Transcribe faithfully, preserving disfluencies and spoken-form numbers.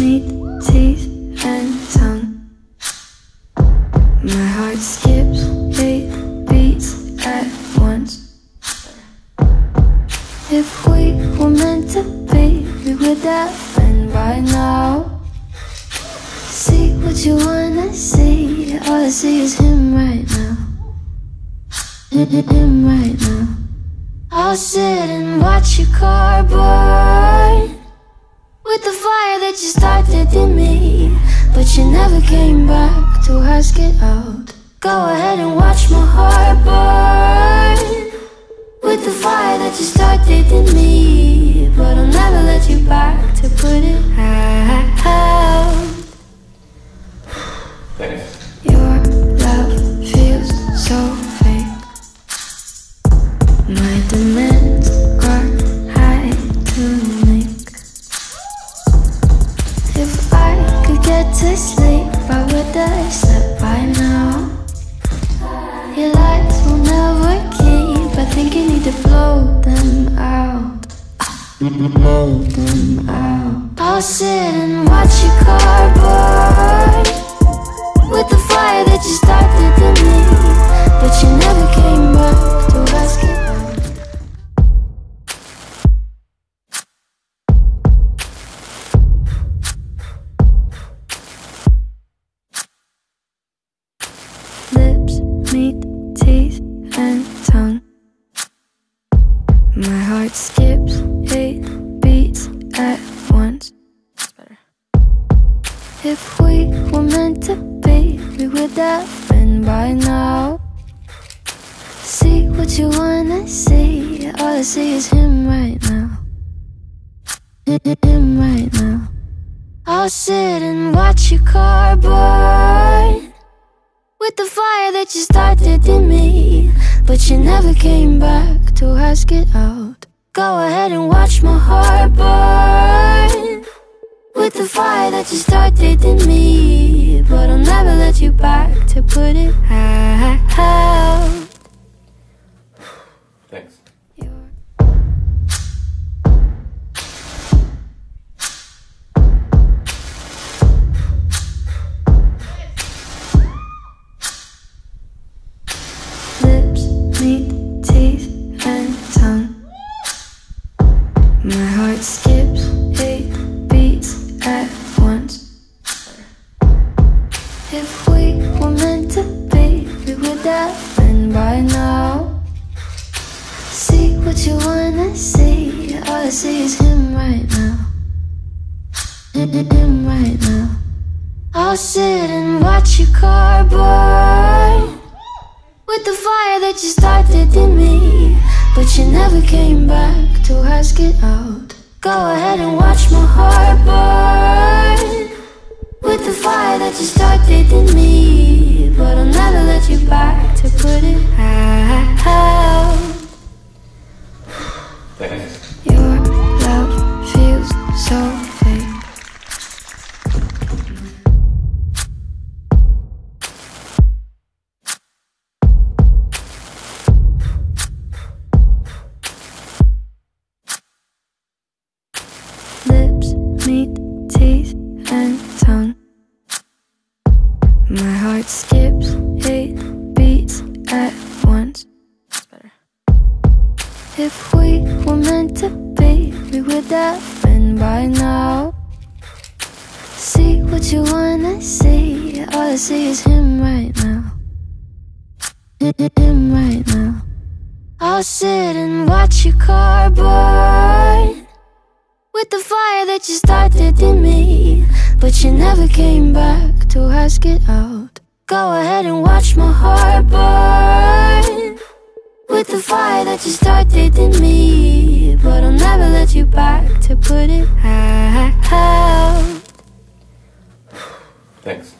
meat, teeth and tongue. My heart skips eight beats at once. If we were meant to be, we would have been by now. See what you wanna see, all I see is him right now. Him right now. I'll sit and watch your car burn with the fire that you started in me, but you never came back to ask it out. Go ahead and watch my heart burn with the fire that you started in me, but I'll never let you back to put it out. Thanks. Your love feels so fake. My demands are high to make. If I could get to sleep, I would have slept by now. Your lights will never keep, I think you need to blow them out. Blow them out. I'll sit and watch your car burn with the fire that you started in me, but you never came back to ask it. Lips meet teeth and tongue. My heart skips eight beats at once. That's better. If we were meant to, we would have been by now. See what you wanna see, all I see is him right now. Him right now. I'll sit and watch your car burn with the fire that you started in me, but you never came back to ask it out. Go ahead and watch my heart burn with the fire that you started in me, but I'll never let you back to put it out. Thanks. Lips meet teeth and tongue. My heart skips eight beats at once. If we were meant to be, we would have been by now. See what you wanna see, all I see is him right now. Him right now. I'll sit and watch your car burn with the fire that you started in me, but you never came back to ask it out. Go ahead and watch my heart burn with the fire that you started in me, but I'll never let you back to put it out. Thanks. Your love feels so skips eight beats at once. That's better. If we were meant to be, we would have been by now. See what you wanna see, all I see is him right now. Him right now. I'll sit and watch your car burn with the fire that you started in me, but you never came back to ask it out. Go ahead and watch my heart burn with the fire that you started in me, but I'll never let you back to put it out. Thanks.